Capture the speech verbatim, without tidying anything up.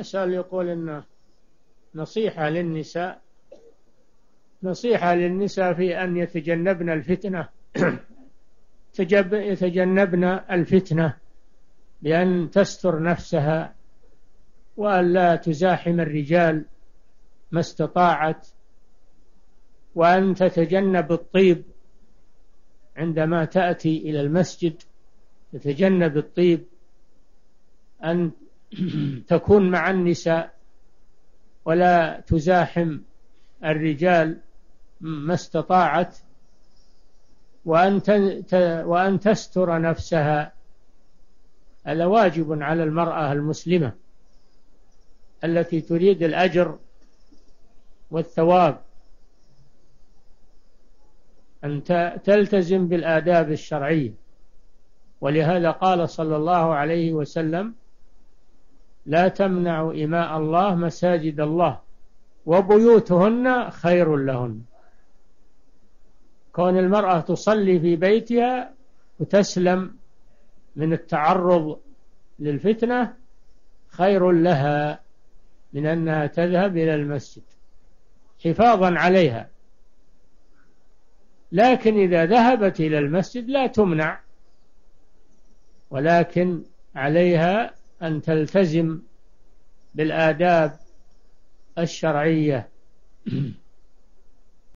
يسأل يقول إن نصيحة للنساء نصيحة للنساء في أن يتجنبن الفتنة يتجنبن الفتنة بأن تستر نفسها وأن لا تزاحم الرجال ما استطاعت، وأن تتجنب الطيب عندما تأتي إلى المسجد، تتجنب الطيب، أن تكون مع النساء ولا تزاحم الرجال ما استطاعت، وأن وأن تستر نفسها. هذا واجب على المرأة المسلمة التي تريد الأجر والثواب أن تلتزم بالآداب الشرعية، ولهذا قال صلى الله عليه وسلم: لا تمنعوا إماء الله مساجد الله وبيوتهن خير لهن. كون المرأة تصلي في بيتها وتسلم من التعرض للفتنة خير لها من أنها تذهب إلى المسجد، حفاظا عليها. لكن إذا ذهبت إلى المسجد لا تمنع، ولكن عليها أن تلتزم بالآداب الشرعية.